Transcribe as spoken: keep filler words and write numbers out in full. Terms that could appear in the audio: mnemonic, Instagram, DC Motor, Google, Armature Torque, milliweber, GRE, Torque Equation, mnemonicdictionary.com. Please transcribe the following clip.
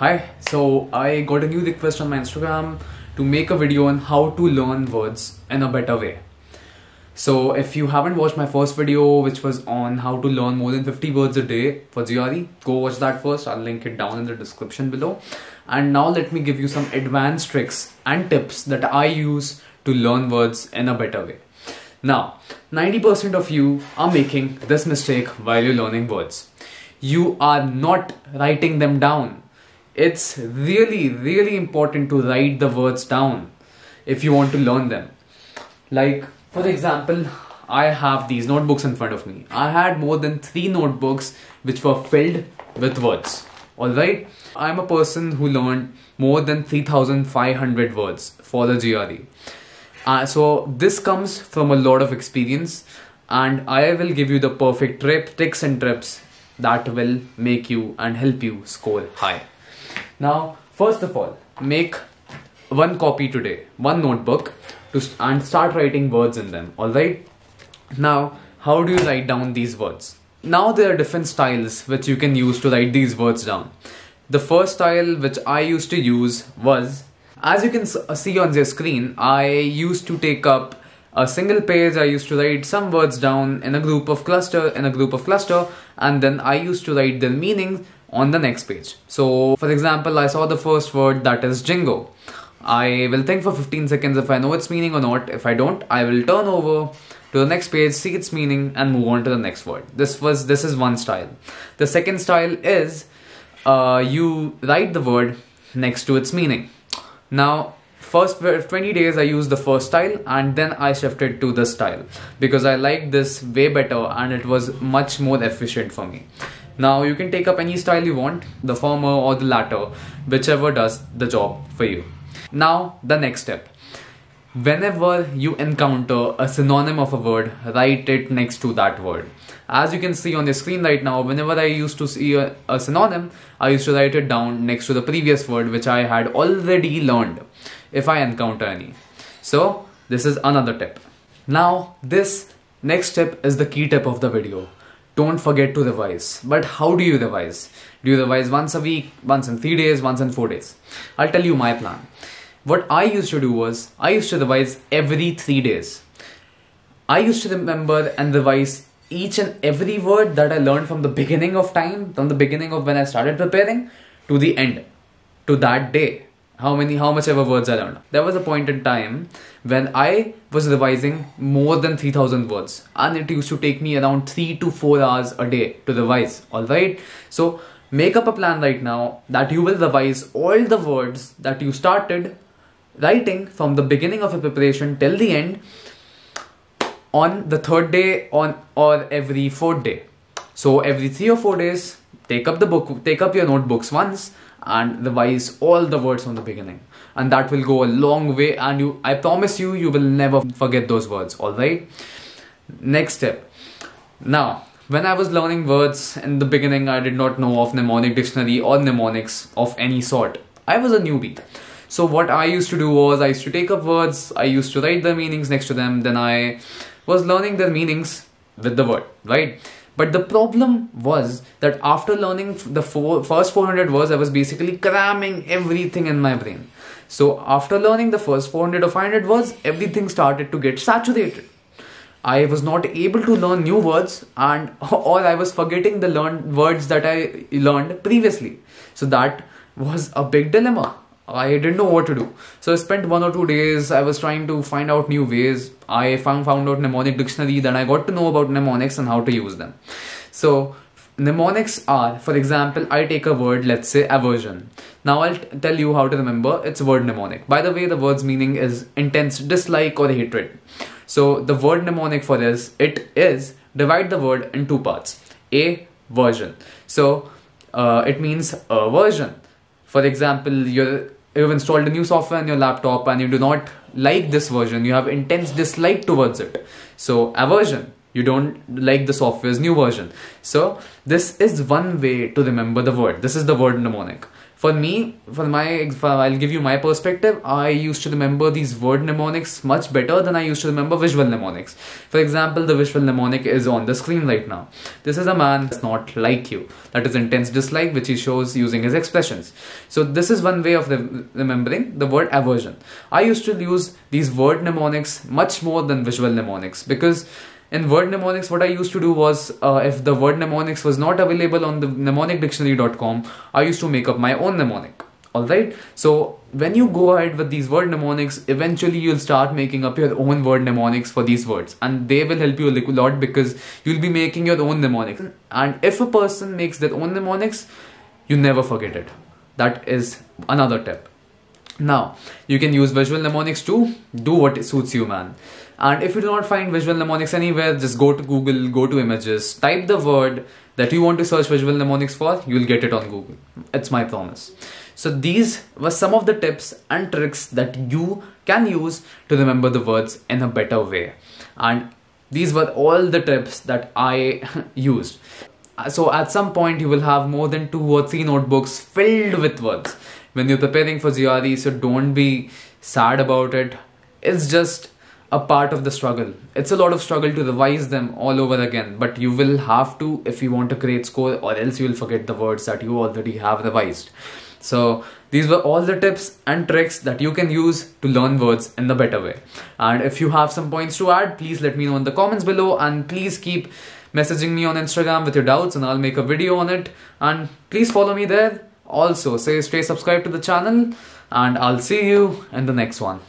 Hi, so I got a new request on my Instagram to make a video on how to learn words in a better way. So if you haven't watched my first video, which was on how to learn more than fifty words a day for G R E, go watch that first. I'll link it down in the description below. And now let me give you some advanced tricks and tips that I use to learn words in a better way. Now, ninety percent of you are making this mistake while you're learning words. You are not writing them down. It's really, really important to write the words down if you want to learn them. Like, for example, I have these notebooks in front of me. I had more than three notebooks which were filled with words. Alright, I'm a person who learned more than three thousand five hundred words for the G R E. Uh, so this comes from a lot of experience, and I will give you the perfect trip, tricks and tips that will make you and help you score high. Now, first of all, make one copy today, one notebook to st and start writing words in them. Alright, now how do you write down these words? Now there are different styles which you can use to write these words down. The first style which I used to use was, as you can see on your screen, I used to take up a single page. I used to write some words down in a group of cluster, in a group of cluster, and then I used to write their meaning on the next page. So, for example, I saw the first word, that is jingo. I will think for fifteen seconds if I know its meaning or not. If I don't, I will turn over to the next page, see its meaning, and move on to the next word. This was, this is one style. The second style is, uh, you write the word next to its meaning. Now, first twenty days I used the first style, and then I shifted to this style because I liked this way better and it was much more efficient for me. Now you can take up any style you want, the former or the latter, whichever does the job for you. Now the next step, whenever you encounter a synonym of a word, write it next to that word. As you can see on the screen right now, whenever I used to see a, a synonym, I used to write it down next to the previous word which I had already learned, if I encounter any. So this is another tip. Now this next tip is the key tip of the video. Don't forget to revise. But how do you revise? Do you revise once a week, once in three days, once in four days? I'll tell you my plan. What I used to do was, I used to revise every three days. I used to remember and revise each and every word that I learned from the beginning of time, from the beginning of when I started preparing to the end, to that day. How many, how much ever words I learned. There was a point in time when I was revising more than three thousand words, and it used to take me around three to four hours a day to revise. Alright, so make up a plan right now that you will revise all the words that you started writing from the beginning of your preparation till the end on the third day on or every fourth day. So every three or four days, take up the book, take up your notebooks once, and revise all the words from the beginning, and that will go a long way, and you, I promise you, you will never forget those words. Alright, next step. Now when I was learning words in the beginning, I did not know of mnemonic dictionary or mnemonics of any sort. I was a newbie. So what I used to do was, I used to take up words, I used to write the meanings next to them, then I was learning their meanings with the word, right? But the problem was that after learning the four, first four hundred words, I was basically cramming everything in my brain. So after learning the first four hundred or five hundred words, everything started to get saturated. I was not able to learn new words, and or I was forgetting the learned words that I learned previously. So that was a big dilemma. I didn't know what to do. So I spent one or two days, I was trying to find out new ways. I found, found out mnemonic dictionary, then I got to know about mnemonics and how to use them. So mnemonics are, for example, I take a word, let's say aversion. Now I'll tell you how to remember its word mnemonic. By the way, the word's meaning is intense dislike or hatred. So the word mnemonic for this, it is, divide the word in two parts. Aversion. So uh, it means aversion. For example, you're You've installed a new software on your laptop and you do not like this version. You have intense dislike towards it. So aversion, you don't like the software's new version. So this is one way to remember the word. This is the word mnemonic. For me, for my, for, I'll give you my perspective, I used to remember these word mnemonics much better than I used to remember visual mnemonics. For example, the visual mnemonic is on the screen right now. This is a man that's not like you. That is intense dislike, which he shows using his expressions. So this is one way of re remembering the word aversion. I used to use these word mnemonics much more than visual mnemonics, because in word mnemonics, what I used to do was, uh, if the word mnemonics was not available on the mnemonic dictionary dot com, I used to make up my own mnemonic. Alright? So when you go ahead with these word mnemonics, eventually you'll start making up your own word mnemonics for these words, and they will help you a lot because you'll be making your own mnemonics. And if a person makes their own mnemonics, you never forget it. That is another tip. Now, you can use visual mnemonics too. Do what suits you, man. And if you do not find visual mnemonics anywhere, just go to Google, go to images, type the word that you want to search visual mnemonics for, you'll get it on Google. It's my promise. So these were some of the tips and tricks that you can use to remember the words in a better way. And these were all the tips that I used. So at some point, you will have more than two or three notebooks filled with words. When you're preparing for G R E, so don't be sad about it. It's just a part of the struggle. It's a lot of struggle to revise them all over again, but you will have to if you want a great score, or else you will forget the words that you already have revised. So these were all the tips and tricks that you can use to learn words in the better way. And if you have some points to add, please let me know in the comments below, and please keep messaging me on Instagram with your doubts and I'll make a video on it. And please follow me there. Also, stay subscribed to the channel, and I'll see you in the next one.